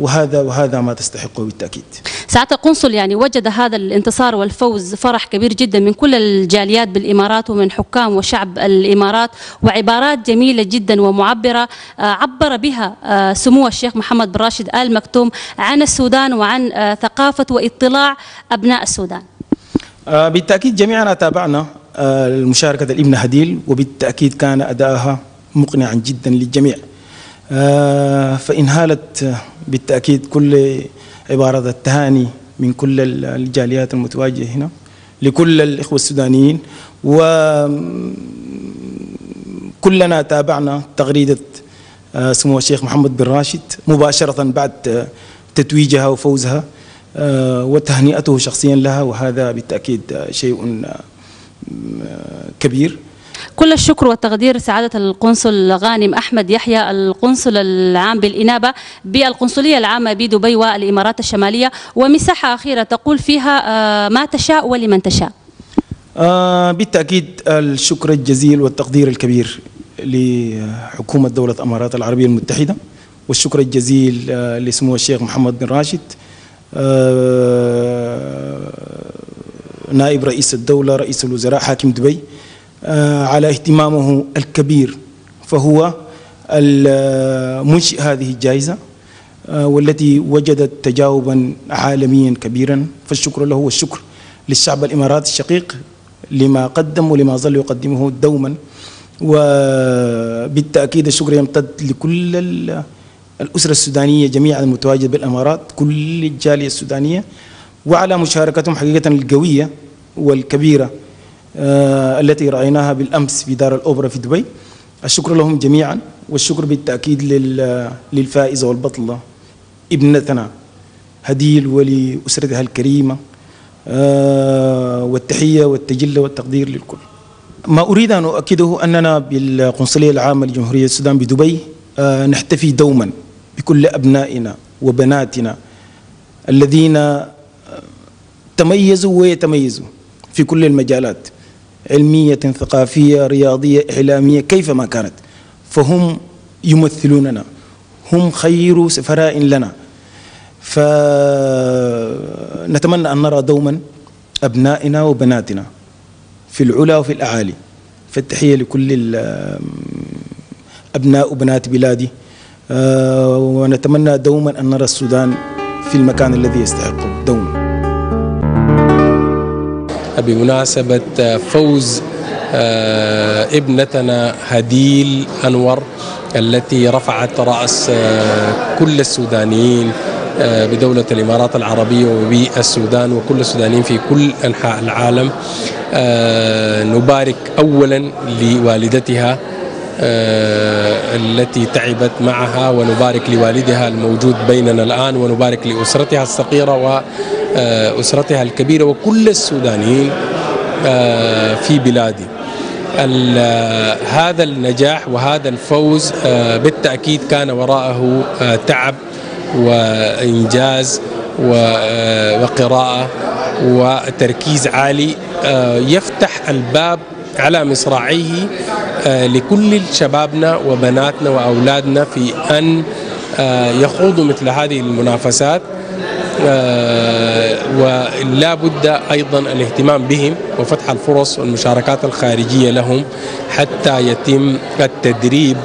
وهذا ما تستحقه بالتأكيد. سعادة القنصل، يعني وجد هذا الانتصار والفوز فرح كبير جدا من كل الجاليات بالإمارات ومن حكام وشعب الإمارات، وعبارات جميلة جدا ومعبرة عبر بها سمو الشيخ محمد بن راشد آل مكتوم عن السودان وعن ثقافة واطلاع أبناء السودان. بالتأكيد جميعنا تابعنا المشاركة الابن هديل، وبالتأكيد كان أداءها مقنعا جدا للجميع، فإن هالت بالتأكيد كل عبارة التهاني من كل الجاليات المتواجدة هنا لكل الإخوة السودانيين، وكلنا تابعنا تغريدة سمو الشيخ محمد بن راشد مباشرة بعد تتويجها وفوزها وتهنئته شخصيا لها، وهذا بالتأكيد شيء كبير. كل الشكر والتقدير سعادة القنصل غانم أحمد يحيى القنصل العام بالإنابة بالقنصلية العامة بدبي والإمارات الشمالية، ومساحة أخيرة تقول فيها ما تشاء ولمن تشاء. بالتأكيد الشكر الجزيل والتقدير الكبير لحكومة دولة الإمارات العربية المتحدة، والشكر الجزيل لسمو الشيخ محمد بن راشد نائب رئيس الدولة رئيس الوزراء حاكم دبي على اهتمامه الكبير، فهو منشئ هذه الجائزة والتي وجدت تجاوبا عالميا كبيرا، فالشكر له والشكر للشعب الإماراتي الشقيق لما قدم ولما ظل يقدمه دوما، وبالتأكيد الشكر يمتد لكل الأسرة السودانية جميعا المتواجدة بالإمارات، كل الجالية السودانية، وعلى مشاركتهم حقيقة القوية والكبيرة التي رأيناها بالأمس في دار الأوبرا في دبي. الشكر لهم جميعا، والشكر بالتأكيد للفائزة والبطلة ابنتنا هديل ولأسرتها الكريمة، والتحية والتجلة والتقدير للكل. ما أريد أن أؤكده أننا بالقنصلية العامة لجمهورية السودان بدبي نحتفي دوما بكل أبنائنا وبناتنا الذين تميزوا ويتميزوا في كل المجالات، علمية ثقافية رياضية إعلامية كيفما كانت، فهم يمثلوننا، هم خير سفراء لنا، فنتمنى أن نرى دوما أبنائنا وبناتنا في العلا وفي الأعالي. فالتحية لكل أبناء وبنات بلادي، ونتمنى دوما أن نرى السودان في المكان الذي يستحقه دوما. بمناسبة فوز ابنتنا هديل أنور التي رفعت رأس كل السودانيين بدولة الإمارات العربية وبالسودان وكل السودانيين في كل أنحاء العالم، نبارك أولا لوالدتها التي تعبت معها، ونبارك لوالدها الموجود بيننا الآن، ونبارك لأسرتها الصغيرة وأسرتها الكبيرة وكل السودانيين في بلادي. هذا النجاح وهذا الفوز بالتأكيد كان وراءه تعب وإنجاز وقراءة وتركيز عالي، يفتح الباب على مصراعيه لكل شبابنا وبناتنا وأولادنا في أن يخوضوا مثل هذه المنافسات، ولا بد أيضا الاهتمام بهم وفتح الفرص والمشاركات الخارجية لهم حتى يتم التدريب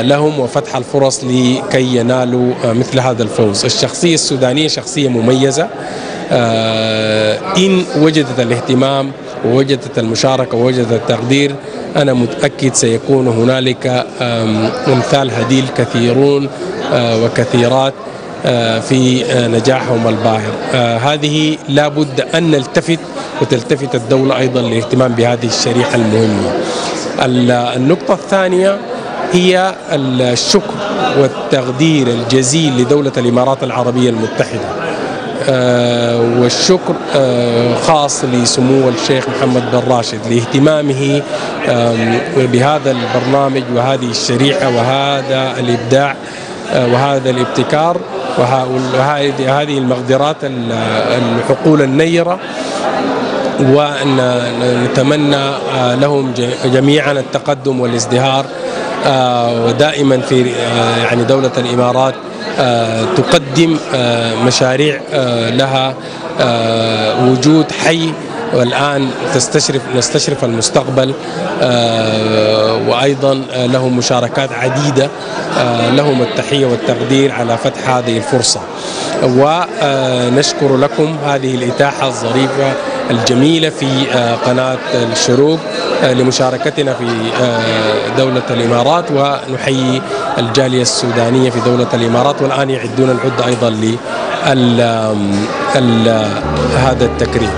لهم وفتح الفرص لكي ينالوا مثل هذا الفوز. الشخصية السودانية شخصية مميزة، إن وجدت الاهتمام ووجدت المشاركة ووجدت التقدير، أنا متأكد سيكون هنالك أمثال هديل كثيرون وكثيرات في نجاحهم الباهر. هذه لابد أن نلتفت وتلتفت الدولة أيضا للاهتمام بهذه الشريحة المهمة. النقطة الثانية هي الشكر والتقدير الجزيل لدولة الإمارات العربية المتحدة، والشكر خاص لسمو الشيخ محمد بن راشد لاهتمامه بهذا البرنامج وهذه الشريحة وهذا الإبداع وهذا الابتكار وهذه المقدرات الحقول النيرة، ونتمنى لهم جميعا التقدم والازدهار ودائما في يعني دولة الإمارات تقدم مشاريع لها وجود حي، والآن نستشرف المستقبل، وأيضا لهم مشاركات عديدة، لهم التحية والتقدير على فتح هذه الفرصة، ونشكر لكم هذه الإتاحة الظريفة الجميلة في قناة الشروق لمشاركتنا في دولة الإمارات، ونحيي الجالية السودانية في دولة الإمارات، والآن يعدون العدة أيضا لهذا التكريم.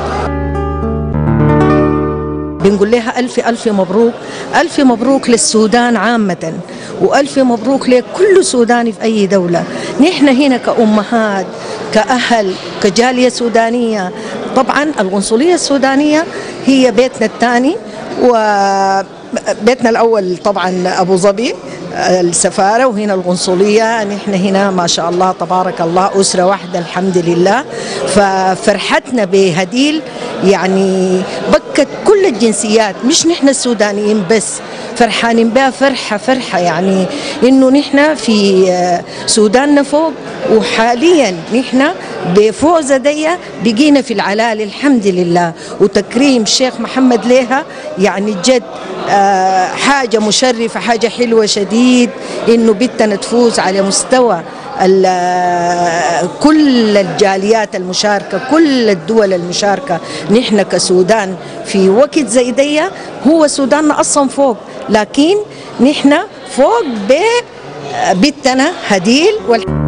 بنقول لها ألف ألف مبروك، ألف مبروك للسودان عامة، وألف مبروك لكل سوداني في أي دولة. نحن هنا كأمهات، كأهل، كجالية سودانية، طبعا القنصلية السودانية هي بيتنا الثاني، وبيتنا الأول طبعا أبوظبي السفارة، وهنا القنصلية. نحن هنا ما شاء الله تبارك الله أسرة واحدة الحمد لله. ففرحتنا بهديل يعني بكت كل الجنسيات، مش نحن السودانيين بس فرحانين بها فرحة يعني إنه نحن في سوداننا فوق، وحاليا نحن بفوزة دي بقينا في العلالي الحمد لله، وتكريم الشيخ محمد ليها يعني جد حاجة مشرفة، حاجة حلوة شديد إنه بنتنا تفوز على مستوى كل الجاليات المشاركة، كل الدول المشاركة. نحن كسودان في وقت زي دي، هو سوداننا أصلا فوق، لكن نحن فوق ببنتنا هديل.